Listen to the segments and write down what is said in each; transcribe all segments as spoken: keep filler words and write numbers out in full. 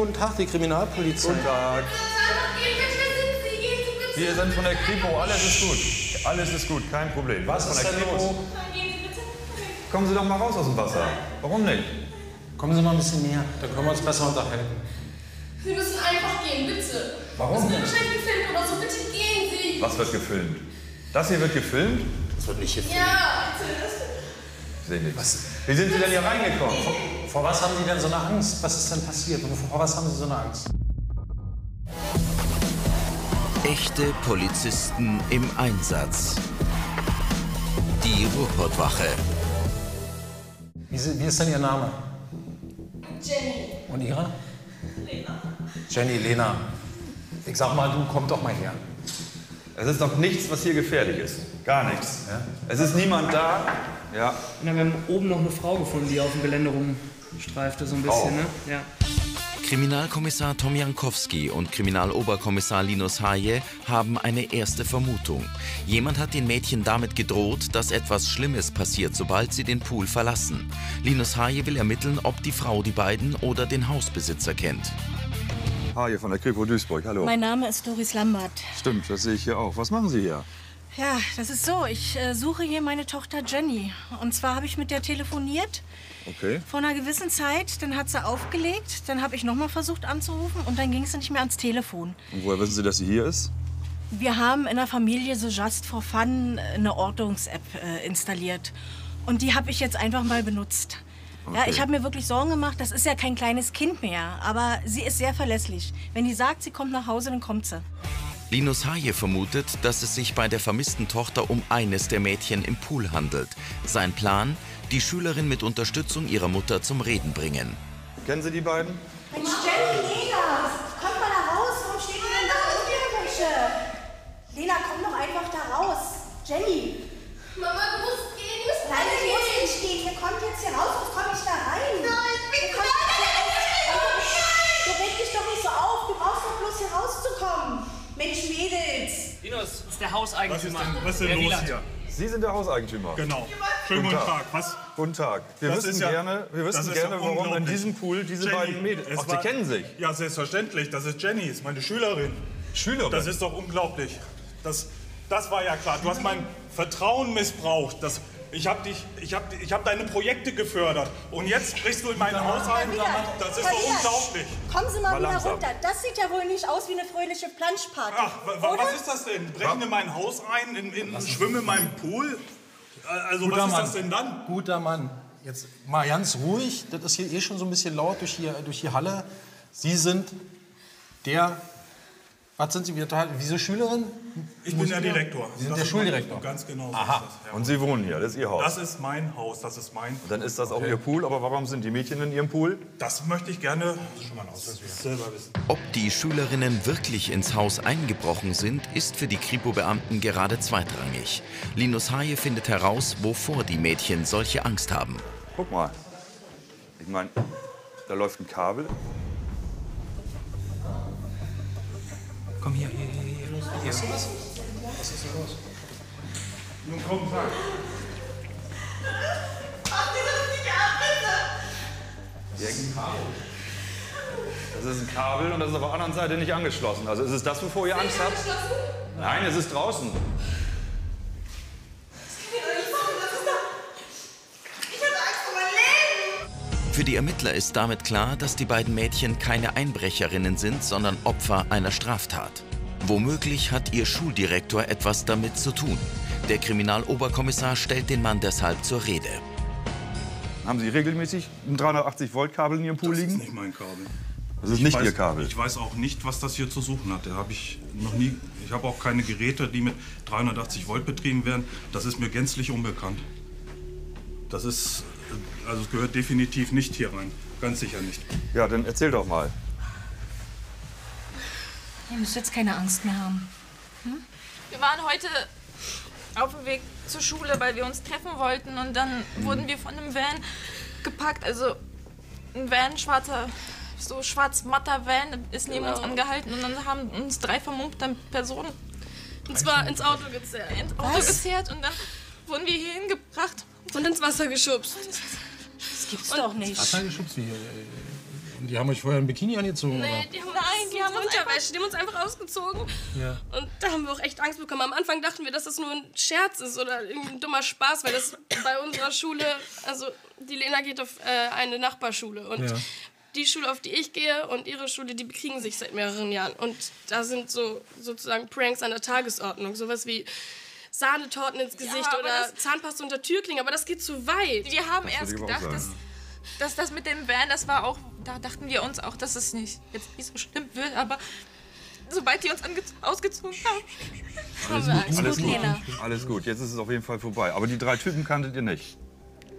guten Tag, die Kriminalpolizei. Guten Tag. Wir sind von der Kripo, alles ist gut. Alles ist gut, kein Problem. Was, Was ist von der Kripo? Los? Kommen Sie doch mal raus aus dem Wasser. Warum nicht? Kommen Sie mal ein bisschen näher, dann können wir uns besser unterhalten. Sie müssen einfach gehen, bitte. Warum? Das wird wahrscheinlich gefilmt oder so. Bitte gehen Sie. Was wird gefilmt? Das hier wird gefilmt? Das wird nicht gefilmt. Ja, ich sehe nichts. Was? Wie sind Sie denn hier reingekommen? Vor, vor was haben Sie denn so eine Angst? Was ist denn passiert? Vor, vor was haben Sie so eine Angst? Echte Polizisten im Einsatz. Die Ruhrpottwache. Wie, wie ist denn Ihr Name? Jenny. Und Ihre? Lena. Jenny, Lena. Ich sag mal, du komm doch mal her. Es ist doch nichts, was hier gefährlich ist. Gar nichts. Ja? Es ist niemand da. Ja. Und dann haben wir oben noch eine Frau gefunden, die auf dem Gelände rumstreifte, so ein Frau. bisschen. Ne? Ja. Kriminalkommissar Tom Jankowski und Kriminaloberkommissar Linus Haye haben eine erste Vermutung. Jemand hat den Mädchen damit gedroht, dass etwas Schlimmes passiert, sobald sie den Pool verlassen. Linus Haye will ermitteln, ob die Frau die beiden oder den Hausbesitzer kennt. Haye von der Kripo Duisburg, hallo. Mein Name ist Doris Lambert. Stimmt, das sehe ich hier auch. Was machen Sie hier? Ja, das ist so. Ich äh, suche hier meine Tochter Jenny. Und zwar habe ich mit der telefoniert. Okay. Vor einer gewissen Zeit, dann hat sie aufgelegt, dann habe ich nochmal versucht anzurufen und dann ging es nicht mehr ans Telefon. Und woher wissen Sie, dass sie hier ist? Wir haben in der Familie so just for fun eine Ortungs-App äh, installiert und die habe ich jetzt einfach mal benutzt. Okay. Ja, ich habe mir wirklich Sorgen gemacht, das ist ja kein kleines Kind mehr, aber sie ist sehr verlässlich. Wenn die sagt, sie kommt nach Hause, dann kommt sie. Linus Haye vermutet, dass es sich bei der vermissten Tochter um eines der Mädchen im Pool handelt. Sein Plan: die Schülerin mit Unterstützung ihrer Mutter zum Reden bringen. Kennen Sie die beiden? Mensch, Jenny, Lena, kommt mal da raus. Warum stehen wir denn da? Lena, komm doch einfach da raus. Jenny. Mama, du musst gehen. Nein, du musst nicht gehen. Wir kommen jetzt hier raus, sonst komme ich da rein. Nein, ich bin klar. Du regst dich doch nicht so auf. Du brauchst doch bloß hier rauszukommen. Mensch, Mädels. Linus, das ist der Hauseigentümer. Was ist denn, was ist denn los hier? Sie sind der Hauseigentümer. Genau. Schönen guten Tag. Tag. Was? Guten Tag. Wir das wissen ja, gerne, wir wissen gerne ja warum in diesem Pool diese Jenny, beiden Mädels. Ach, war, Sie kennen sich? Ja, selbstverständlich. Das ist Jenny, ist meine Schülerin. Schülerin? Das ist doch unglaublich. Das, das war ja klar. Du hast mein Vertrauen missbraucht. Das, ich habe dich, ich hab, ich hab deine Projekte gefördert. Und jetzt sprichst du in meinen Haushalt. Das ist doch unglaublich. Kommen Sie mal, mal wieder langsam runter. Das sieht ja wohl nicht aus wie eine fröhliche Planschparty. Ach, wa, was ist das denn? Brechen in mein Haus ein, in, in, in, schwimme in meinem Pool? Also guter was ist Mann. das denn dann? Guter Mann, jetzt mal ganz ruhig, das ist hier eh schon so ein bisschen laut durch, hier, durch die Halle. Sie sind der, was sind Sie, wieso Schülerin? Ich bin der Direktor. Sie sind der Schuldirektor? Ganz genau. Aha. Das, ja. Und Sie wohnen hier, das ist Ihr Haus? Das ist mein Haus, das ist mein Pool. Dann ist das auch okay. Ihr Pool, aber warum sind die Mädchen in Ihrem Pool? Das möchte ich gerne schon mal aus, dass wir selber wissen. Ob die Schülerinnen wirklich ins Haus eingebrochen sind, ist für die Kripo-Beamten gerade zweitrangig. Linus Haye findet heraus, wovor die Mädchen solche Angst haben. Guck mal, ich meine, da läuft ein Kabel. Komm hier, hier, hier, hier. Was ist hier los? Was ist hier los? Nun komm, sag. Ach, das ist nicht ab, bitte. Das ist ein Kabel und das ist auf der anderen Seite nicht angeschlossen. Also ist es das, wovor ihr Angst habt? Nein, es ist draußen. Für die Ermittler ist damit klar, dass die beiden Mädchen keine Einbrecherinnen sind, sondern Opfer einer Straftat. Womöglich hat ihr Schuldirektor etwas damit zu tun. Der Kriminaloberkommissar stellt den Mann deshalb zur Rede. Haben Sie regelmäßig ein dreihundertachtzig Volt Kabel in Ihrem Pool liegen? Das ist nicht mein Kabel. Das ist nicht Ihr Kabel? Ich weiß auch nicht, was das hier zu suchen hat. Da hab ich noch nie, ich habe auch keine Geräte, die mit dreihundertachtzig Volt betrieben werden. Das ist mir gänzlich unbekannt. Das ist... Also es gehört definitiv nicht hier rein, ganz sicher nicht. Ja, dann erzähl doch mal. Ihr müsst jetzt keine Angst mehr haben. Hm? Wir waren heute auf dem Weg zur Schule, weil wir uns treffen wollten. Und dann mhm. wurden wir von einem Van gepackt. Also ein Van, schwarzer, so schwarz-matter Van ist neben genau. uns angehalten. Und dann haben uns drei vermummte Personen, und zwar ins Auto gezerrt. Ins Auto gezerrt und dann wurden wir hier hingebracht. Und ins Wasser geschubst. Das gibt's doch nicht. Wasser geschubst wie hier? Die haben euch vorher ein Bikini angezogen? Nee, oder? Die haben Nein, uns, die haben uns Unterwäsche. Einfach, die haben uns einfach ausgezogen. Ja. Und da haben wir auch echt Angst bekommen. Am Anfang dachten wir, dass das nur ein Scherz ist oder ein dummer Spaß, weil das bei unserer Schule, also die Lena geht auf äh, eine Nachbarschule und ja. Die Schule, auf die ich gehe und ihre Schule, die bekriegen sich seit mehreren Jahren. Und da sind so sozusagen Pranks an der Tagesordnung, sowas wie Sahnetorten ins Gesicht ja, oder Zahnpasta unter Türklingen, aber das geht zu weit. Wir haben das erst gedacht, dass, dass das mit dem Van, das war auch, da dachten wir uns auch, dass es nicht, jetzt nicht so schlimm wird, aber sobald die uns ausgezogen haben, alles, alles gut, Lena. Alles gut, jetzt ist es auf jeden Fall vorbei. Aber die drei Typen kanntet ihr nicht?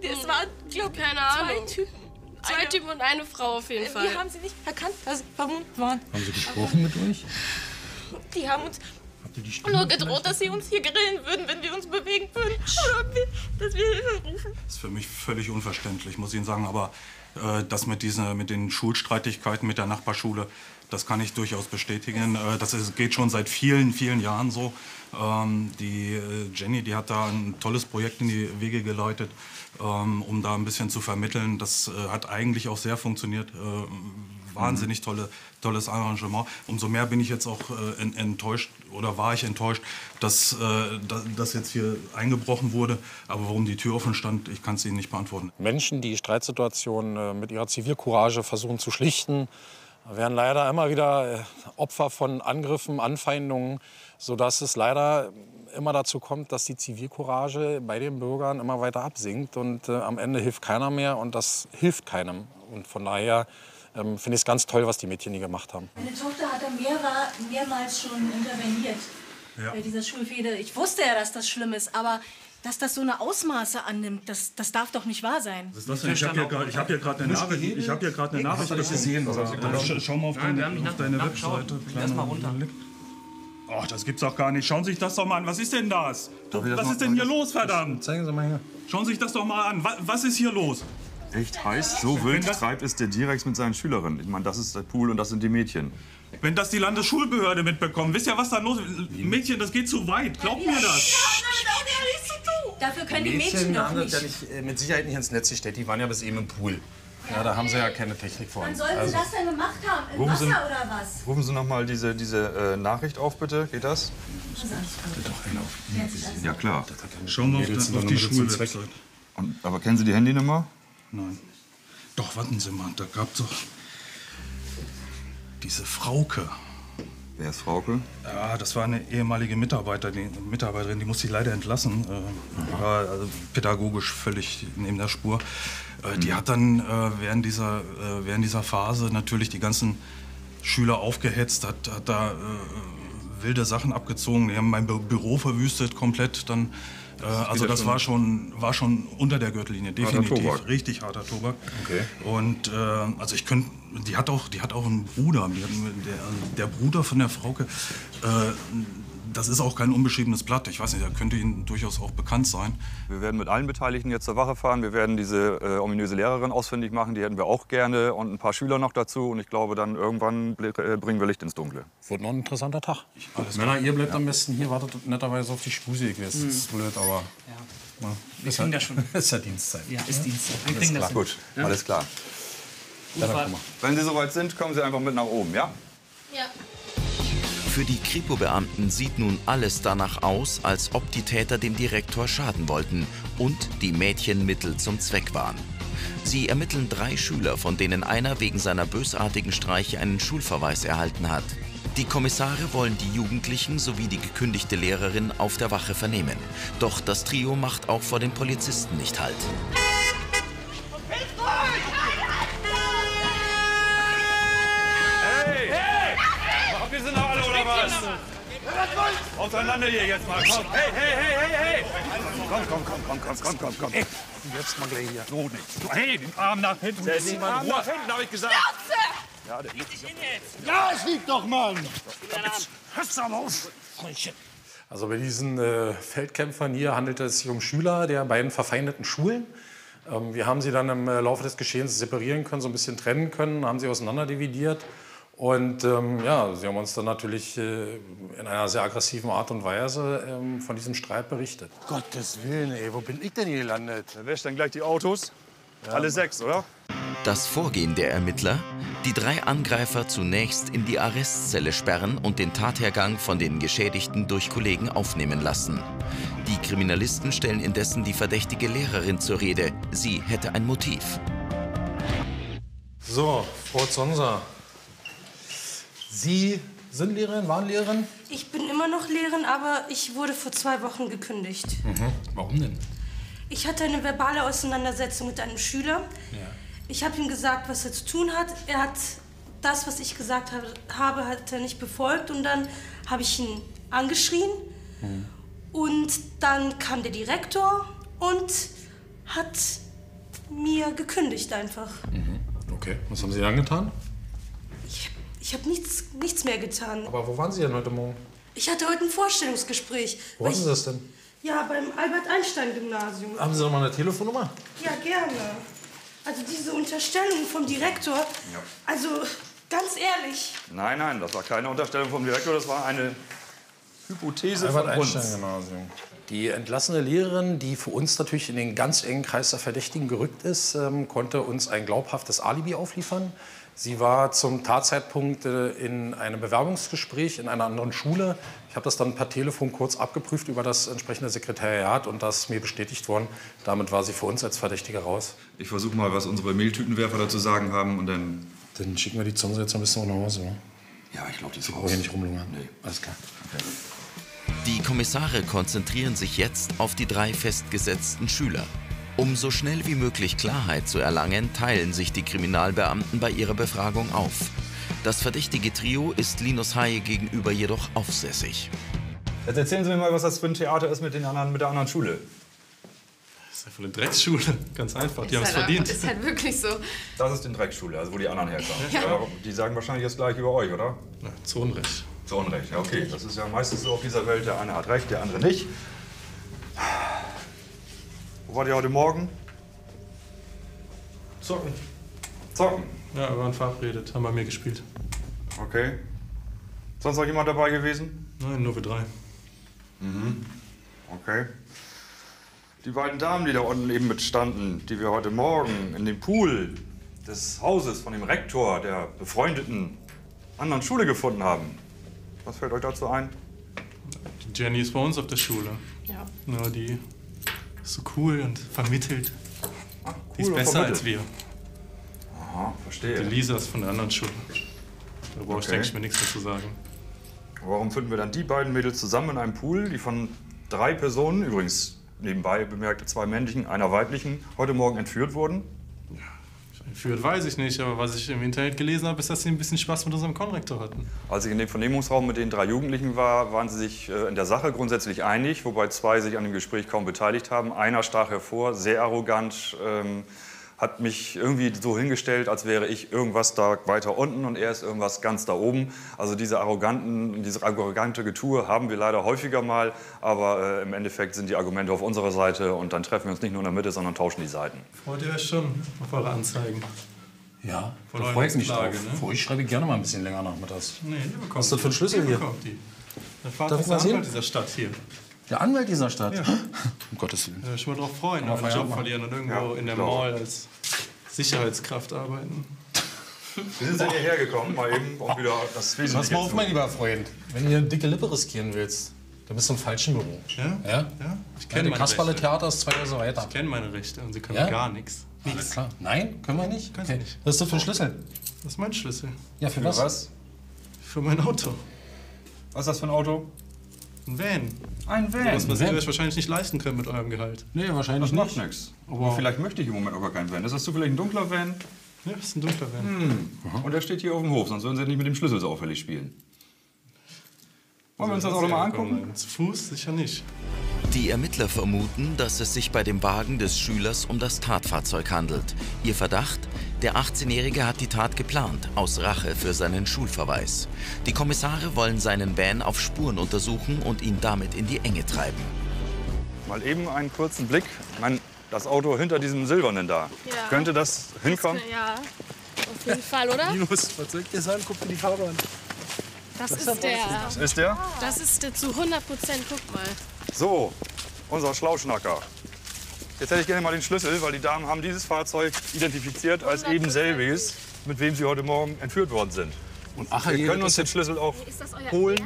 Das waren, glaube ich, keine Ahnung. Zwei Typen. Zwei eine, Typen und eine Frau auf jeden Fall. Wir haben sie nicht erkannt, dass sie verwundet waren. Haben sie gesprochen aber mit euch? Die haben uns die nur gedroht, dass sie uns hier grillen würden, wenn wir uns bewegen würden. Dass wir Hilfe rufen. Das ist für mich völlig unverständlich, muss ich Ihnen sagen. Aber äh, das mit, diese, mit den Schulstreitigkeiten mit der Nachbarschule, das kann ich durchaus bestätigen. Äh, das ist, geht schon seit vielen, vielen Jahren so. Ähm, die äh, Jenny, die hat da ein tolles Projekt in die Wege geleitet, ähm, um da ein bisschen zu vermitteln. Das äh, hat eigentlich auch sehr funktioniert. Äh, wahnsinnig tolle, tolles Arrangement. Umso mehr bin ich jetzt auch äh, enttäuscht, oder war ich enttäuscht, dass äh, das jetzt hier eingebrochen wurde. Aber warum die Tür offen stand, ich kann es Ihnen nicht beantworten. Menschen, die Streitsituationen äh, mit ihrer Zivilcourage versuchen zu schlichten, werden leider immer wieder Opfer von Angriffen, Anfeindungen, sodass es leider immer dazu kommt, dass die Zivilcourage bei den Bürgern immer weiter absinkt. Und äh, am Ende hilft keiner mehr und das hilft keinem. Und von daher ähm, finde ich es ganz toll, was die Mädchen hier gemacht haben. Meine Tochter hat da mehrere, mehrmals schon interveniert ja. bei dieser Schulfehde. Ich wusste ja, dass das schlimm ist, aber dass das so eine Ausmaße annimmt, das, das darf doch nicht wahr sein. Was ist das? Ich habe hier gerade hab eine Nachricht. Ich habe hier gerade eine Nachricht gesehen. Schau mal auf Nein, deine, auf deine Webseite. Lass mal runter. Ach, das gibt's doch gar nicht. Schauen Sie sich das doch mal an. Was ist denn das? das Was ist denn hier los, verdammt? Zeigen Sie mal her. Schauen Sie sich das doch mal an. Was ist hier los? Echt heiß? So wild treibt es der Direx mit seinen Schülerinnen. Ich meine, das ist der Pool und das sind die Mädchen. Wenn das die Landesschulbehörde mitbekommt, wisst ihr, was da los ist? Mädchen, das geht zu weit. Glaubt mir das. Dafür können die Mädchen, die Mädchen doch nicht. Ja nicht, mit Sicherheit nicht ins Netz gestellt. Die waren ja bis eben im Pool. Ja, da haben sie ja keine Technik vor uns. Wann sollen sie also das denn gemacht haben? Im Wasser sie, oder was? Rufen Sie noch mal diese, diese äh, Nachricht auf, bitte. Geht das? Das ist doch einer auf. Ja, klar. Schauen wir auf, das, auf die Schulwebseite. Aber kennen Sie die Handynummer? Nein. Doch, warten Sie mal. Da gab's doch diese Frauke. Wer ist Frauke? Ja, das war eine ehemalige Mitarbeiterin, die, Mitarbeiterin, die musste ich leider entlassen. Äh, war also pädagogisch völlig neben der Spur. Äh, mhm. Die hat dann äh, während, dieser, äh, während dieser Phase natürlich die ganzen Schüler aufgehetzt, hat, hat da äh, wilde Sachen abgezogen. Die haben mein Bü Büro verwüstet komplett. Dann, äh, das also das war schon, war schon unter der Gürtellinie, definitiv. Harter Richtig harter Tobak. Okay. Und äh, also ich könnte... Die hat, auch, die hat auch einen Bruder, der, der Bruder von der Frauke, äh, das ist auch kein unbeschriebenes Blatt, ich weiß nicht, da könnte Ihnen durchaus auch bekannt sein. Wir werden mit allen Beteiligten jetzt zur Wache fahren, wir werden diese äh, ominöse Lehrerin ausfindig machen, die hätten wir auch gerne und ein paar Schüler noch dazu und ich glaube dann irgendwann äh, bringen wir Licht ins Dunkle. Wird noch ein interessanter Tag. Alles Männer, ihr bleibt ja. am besten hier, wartet netterweise auf die Spusik, das ist mhm. blöd, aber... Ja. Ja, wir ist halt, ja schon. Ist ja Dienstzeit. Ja, ist Dienstzeit. Wir alles klar. Das gut, ja? Alles klar. Wenn Sie soweit sind, kommen Sie einfach mit nach oben, ja? Ja. Für die Kripo-Beamten sieht nun alles danach aus, als ob die Täter dem Direktor schaden wollten und die Mädchen Mittel zum Zweck waren. Sie ermitteln drei Schüler, von denen einer wegen seiner bösartigen Streiche einen Schulverweis erhalten hat. Die Kommissare wollen die Jugendlichen sowie die gekündigte Lehrerin auf der Wache vernehmen. Doch das Trio macht auch vor den Polizisten nicht Halt. Auseinander hier jetzt mal, komm. Hey, hey, hey, hey, hey! Komm, komm, komm, komm, komm, komm, komm, komm. Hey, jetzt mal gleich hier. So nicht. Hey, den Arm nach hinten. Der ist Arm nach hinten, habe ich gesagt. Schnauze! Ja, der liegt dich hin jetzt. Ja, es liegt doch, Mann. Hörst du aber auf, Freundchen. Also bei diesen äh, Feldkämpfern hier handelt es sich um Schüler der beiden verfeindeten Schulen. Ähm, wir haben sie dann im äh, Laufe des Geschehens separieren können, so ein bisschen trennen können, haben sie auseinander dividiert. Und ähm, ja, sie haben uns dann natürlich äh, in einer sehr aggressiven Art und Weise ähm, von diesem Streit berichtet. Gottes Willen, ey, wo bin ich denn hier gelandet? Wer wäscht denn gleich die Autos? Ja. Alle sechs, oder? Das Vorgehen der Ermittler: die drei Angreifer zunächst in die Arrestzelle sperren und den Tathergang von den Geschädigten durch Kollegen aufnehmen lassen. Die Kriminalisten stellen indessen die verdächtige Lehrerin zur Rede. Sie hätte ein Motiv. So, Frau Zonsa, Sie sind Lehrerin, waren Lehrerin? Ich bin immer noch Lehrerin, aber ich wurde vor zwei Wochen gekündigt. Mhm. Warum denn? Ich hatte eine verbale Auseinandersetzung mit einem Schüler. Ja. Ich habe ihm gesagt, was er zu tun hat. Er hat das, was ich gesagt habe, hat er nicht befolgt. Und dann habe ich ihn angeschrien. Mhm. Und dann kam der Direktor und hat mir gekündigt einfach. Mhm. Okay. Was haben Sie dann getan? Ich, ich habe nichts, nichts mehr getan. Aber wo waren Sie denn heute Morgen? Ich hatte heute ein Vorstellungsgespräch. Wo waren Sie das denn? Ja, beim Albert-Einstein-Gymnasium. Haben Sie noch mal eine Telefonnummer? Ja, gerne. Also diese Unterstellung vom Direktor, ja. Also ganz ehrlich. Nein, nein, das war keine Unterstellung vom Direktor, das war eine Hypothese von uns. Die entlassene Lehrerin, die für uns natürlich in den ganz engen Kreis der Verdächtigen gerückt ist, ähm, konnte uns ein glaubhaftes Alibi aufliefern. Sie war zum Tatzeitpunkt äh, in einem Bewerbungsgespräch in einer anderen Schule. Ich habe das dann per Telefon kurz abgeprüft über das entsprechende Sekretariat und das ist mir bestätigt worden. Damit war sie für uns als Verdächtige raus. Ich versuche mal, was unsere Mehltütenwerfer dazu sagen haben und dann... Dann schicken wir die Zonsa jetzt ein bisschen nach Hause, ne? Ja, ich glaube, die ist raus. Hier nicht rumlungern. Nee. Alles klar. Okay. Die Kommissare konzentrieren sich jetzt auf die drei festgesetzten Schüler. Um so schnell wie möglich Klarheit zu erlangen, teilen sich die Kriminalbeamten bei ihrer Befragung auf. Das verdächtige Trio ist Linus Haye gegenüber jedoch aufsässig. Jetzt erzählen Sie mir mal, was das für ein Theater ist mit, den anderen, mit der anderen Schule. Das ist einfach eine Drecksschule, ganz einfach, die haben es verdient. Das ist halt wirklich so. Das ist die Drecksschule, also wo die anderen herkommen. Ja. Ja, die sagen wahrscheinlich das gleiche über euch, oder? Na, zu Unrecht. Zu Unrecht, ja okay. Das ist ja meistens so auf dieser Welt, der eine hat recht, der andere nicht. Wo wart ihr heute Morgen? Zocken. Zocken? Ja, wir waren verabredet, haben bei mir gespielt. Okay. Sonst noch jemand dabei gewesen? Nein, nur wir drei. Mhm. Okay. Die beiden Damen, die da unten eben mitstanden, die wir heute Morgen in dem Pool des Hauses von dem Rektor der befreundeten anderen Schule gefunden haben. Was fällt euch dazu ein? Die Jenny ist bei uns auf der Schule. Ja. Ja, die ist so cool und vermittelt. Ach, cool, die ist besser als wir. Aha, verstehe. Die Lisa ist von der anderen Schule. Da brauche ich, denke ich, mir nichts dazu sagen. Warum finden wir dann die beiden Mädels zusammen in einem Pool, die von drei Personen, übrigens nebenbei bemerkte zwei männlichen, einer weiblichen, heute Morgen entführt wurden? Entführt weiß ich nicht, aber was ich im Internet gelesen habe, ist, dass sie ein bisschen Spaß mit unserem Konrektor hatten. Als ich in dem Vernehmungsraum mit den drei Jugendlichen war, waren sie sich in der Sache grundsätzlich einig, wobei zwei sich an dem Gespräch kaum beteiligt haben. Einer stach hervor, sehr arrogant, ähm, hat mich irgendwie so hingestellt, als wäre ich irgendwas da weiter unten und er ist irgendwas ganz da oben. Also diese arroganten, dieses arrogante Getue haben wir leider häufiger mal, aber äh, im Endeffekt sind die Argumente auf unserer Seite und dann treffen wir uns nicht nur in der Mitte, sondern tauschen die Seiten. Freut ihr euch schon auf eure Anzeigen? Ja, da freue ich mich drauf. Ne? Ich schreibe gerne mal ein bisschen länger nachmittags. Nee, was ist das für ein Schlüssel hier? Der Vater ist der Anwalt dieser Stadt hier. Der Anwalt dieser Stadt? Ja. Um Gottes Willen. Ja, ich würde mich drauf freuen, aber einen Job verlieren und irgendwo ja, in der Mall als Sicherheitskraft arbeiten. Wir sind hierher gekommen, mal eben auch wieder das Wesentliche. Pass mal auf, mein lieber Freund. Wenn du eine dicke Lippe riskieren willst, dann bist du im falschen Büro. Ja? Ja? Ja. Ich kenne meine Rechte. Der Theater ist zwei Jahre so weiter. Ich kenne meine Rechte und sie können ja? gar nichts. Alles klar. Nein, können wir nicht? Können okay. Sie nicht. Was ist das für ein Schlüssel? Das ist mein Schlüssel. Ja, für, für was? was? Für mein Auto. Was ist das für ein Auto? Ein Van. Ein Van. So, was ihr euch wahrscheinlich nicht leisten könnt mit eurem Gehalt. Nee, wahrscheinlich das macht nicht. Nix. Aber vielleicht möchte ich im Moment aber keinen Van. Ist das zufällig ein dunkler Van? Ja, das ist ein dunkler Van. Hm. Und der steht hier auf dem Hof, sonst würden sie nicht mit dem Schlüssel so auffällig spielen. Wollen wir uns das auch mal angucken? Zu Fuß sicher nicht. Die Ermittler vermuten, dass es sich bei dem Wagen des Schülers um das Tatfahrzeug handelt. Ihr Verdacht? Der achtzehnjährige hat die Tat geplant, aus Rache für seinen Schulverweis. Die Kommissare wollen seinen Van auf Spuren untersuchen und ihn damit in die Enge treiben. Mal eben einen kurzen Blick. Mein, das Auto hinter diesem Silbernen da. Ja. Könnte das hinkommen? Ja, auf jeden Fall, oder? Linus, was soll ich dir sagen? Guck dir die Farbe an. Das, das ist der. Das ist der? Das ist der zu hundert Prozent. Guck mal. So, unser Schlauschnacker. Jetzt hätte ich gerne mal den Schlüssel, weil die Damen haben dieses Fahrzeug identifiziert als eben selbiges, mit wem sie heute Morgen entführt worden sind. Und ach, wir können uns den Schlüssel auch holen.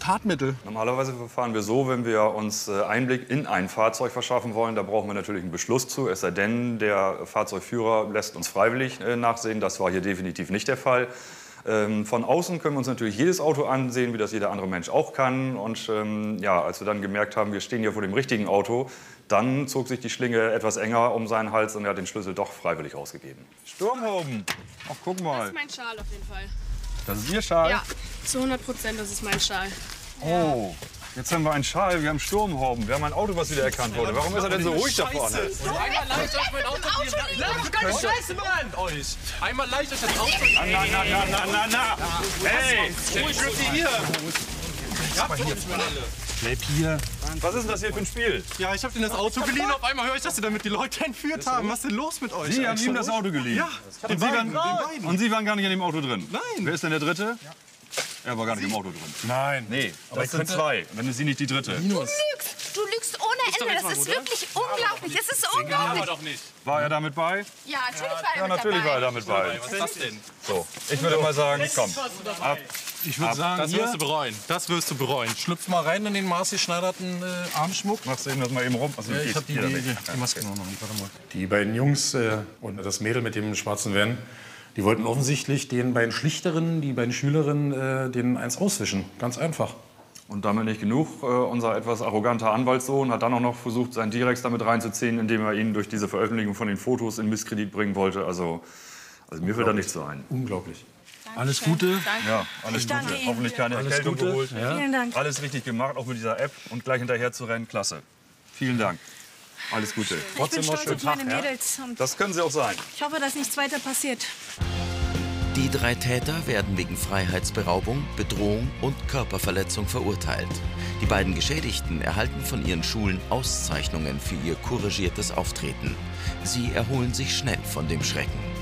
Tatmittel. Normalerweise verfahren wir so, wenn wir uns Einblick in ein Fahrzeug verschaffen wollen. Da brauchen wir natürlich einen Beschluss zu. Es sei denn, der Fahrzeugführer lässt uns freiwillig nachsehen. Das war hier definitiv nicht der Fall. Von außen können wir uns natürlich jedes Auto ansehen, wie das jeder andere Mensch auch kann. Und ähm, ja, als wir dann gemerkt haben, wir stehen hier vor dem richtigen Auto, dann zog sich die Schlinge etwas enger um seinen Hals und er hat den Schlüssel doch freiwillig ausgegeben. Sturmhauben! Ach, guck mal. Das ist mein Schal auf jeden Fall. Das ist Ihr Schal? Ja, zu hundert Prozent, das ist mein Schal. Oh, jetzt haben wir einen Schal, wir haben Sturmhauben, wir haben ein Auto, was wieder erkannt wurde. Warum ist er denn so ruhig da vorne? Einmal leicht auf mein Auto, lasst keine Scheiße an euch! Einmal leicht auf das Auto. Na, na, na, na, na, na, na! Hey, ruhig bleibt ihr hier! Bleib hier! Was ist denn das hier für ein Spiel? Ja, ich hab denen das Auto geliehen, auf einmal höre ich, dass sie damit die Leute entführt haben. Was ist denn los mit euch? Sie haben ihm das Auto geliehen? Ja, den beiden. Und Sie waren gar nicht in dem Auto drin? Nein! Wer ist denn der Dritte? Er war gar nicht im Auto drin. Nein, nee. Aber das sind zwei. Wenn es sie nicht die dritte. Du lügst. Du lügst ohne Ende. Das ist wirklich unglaublich. Das ist unglaublich. War er damit bei? Ja, natürlich war er damit bei. Was ist das denn? So, ich würde mal sagen, komm. Ab. Ich würde sagen, das wirst du bereuen. Das wirst du bereuen. Schlüpf mal rein in den maßgeschneiderten äh, Armschmuck. Machst du eben das mal eben rum? Also, ja, ich hab die, die, die Maske noch nicht. Warte mal. Die beiden Jungs äh, und das Mädel mit dem schwarzen Van. Die wollten offensichtlich den beiden Schlichterinnen, die beiden Schülerinnen, äh, denen eins auswischen. Ganz einfach. Und damit nicht genug. Äh, unser etwas arroganter Anwaltssohn hat dann auch noch versucht, seinen Direx damit reinzuziehen, indem er ihn durch diese Veröffentlichung von den Fotos in Misskredit bringen wollte. Also, also mir fällt da nichts so ein. Unglaublich. Alles Gute. Danke. Ja, alles Gute. Ihnen. Hoffentlich keine alles Erkältung Gute. Geholt. Ja. Vielen Dank. Alles richtig gemacht, auch mit dieser App. Und gleich hinterher zu rennen, klasse. Vielen Dank. Alles Gute. Ich Trotzdem bin stolz auf meine Mädels. Und das können sie auch sein. Ich hoffe, dass nichts weiter passiert. Die drei Täter werden wegen Freiheitsberaubung, Bedrohung und Körperverletzung verurteilt. Die beiden Geschädigten erhalten von ihren Schulen Auszeichnungen für ihr couragiertes Auftreten. Sie erholen sich schnell von dem Schrecken.